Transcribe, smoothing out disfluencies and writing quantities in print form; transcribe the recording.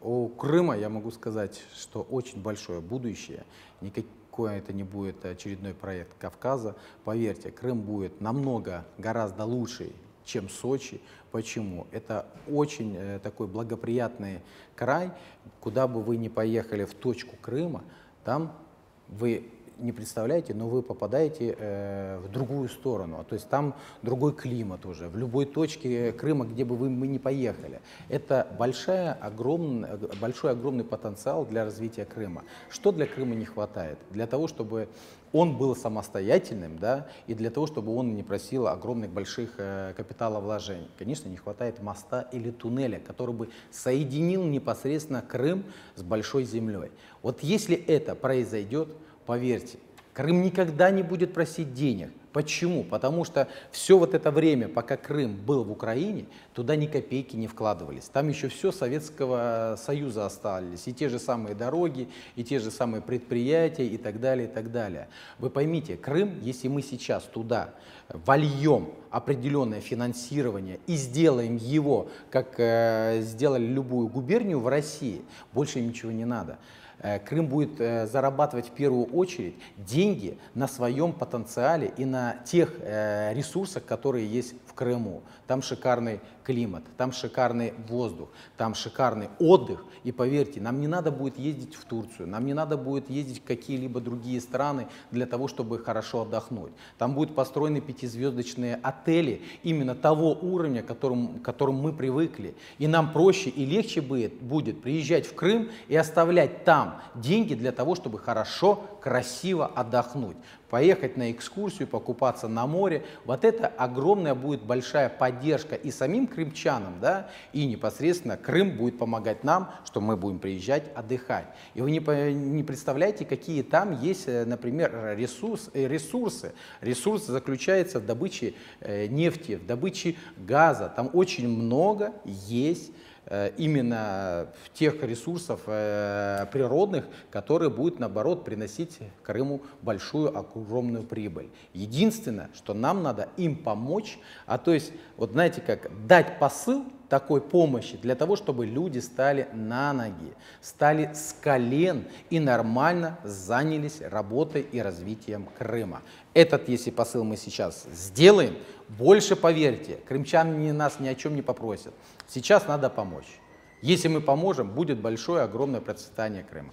У Крыма, я могу сказать, что очень большое будущее. Никакое это не будет очередной проект Кавказа. Поверьте, Крым будет намного, гораздо лучше, чем Сочи. Почему? Это очень такой благоприятный край. Куда бы вы ни поехали в точку Крыма, там вы не представляете, но вы попадаете в другую сторону. То есть там другой климат уже. В любой точке Крыма, где бы мы ни поехали. Это большой огромный потенциал для развития Крыма. Что для Крыма не хватает? Для того, чтобы он был самостоятельным, да, и для того, чтобы он не просил огромных больших капиталовложений. Конечно, не хватает моста или туннеля, который бы соединил непосредственно Крым с большой землей. Вот если это произойдет, поверьте, Крым никогда не будет просить денег. Почему? Потому что все вот это время, пока Крым был в Украине, туда ни копейки не вкладывались. Там еще все Советского Союза остались. И те же самые дороги, и те же самые предприятия, и так далее, и так далее. Вы поймите, Крым, если мы сейчас туда вольем определенное финансирование и сделаем его, как сделали любую губернию в России, больше ничего не надо. Крым будет зарабатывать в первую очередь деньги на своем потенциале и на тех ресурсах, которые есть в Крыму. Там шикарный климат, там шикарный воздух, там шикарный отдых. И поверьте, нам не надо будет ездить в Турцию, нам не надо будет ездить в какие-либо другие страны для того, чтобы хорошо отдохнуть. Там будут построены пятизвездочные отели именно того уровня, к которому мы привыкли. И нам проще и легче будет приезжать в Крым и оставлять там деньги для того, чтобы хорошо, красиво отдохнуть, поехать на экскурсию, покупаться на море. Вот это огромная будет большая поддержка и самим крымчанам, да, и непосредственно Крым будет помогать нам, что мы будем приезжать отдыхать. И вы не представляете, какие там есть, например, ресурсы. Ресурс заключается в добыче нефти, в добыче газа. Там очень много есть именно тех ресурсов природных, которые будут, наоборот, приносить Крыму большую, огромную прибыль. Единственное, что нам надо им помочь, то есть, вот знаете, как дать посыл такой помощи для того, чтобы люди стали на ноги, стали с колен и нормально занялись работой и развитием Крыма. Этот, если посыл мы сейчас сделаем, больше, поверьте, крымчане нас ни о чем не попросят. Сейчас надо помочь. Если мы поможем, будет большое, огромное процветание Крыма.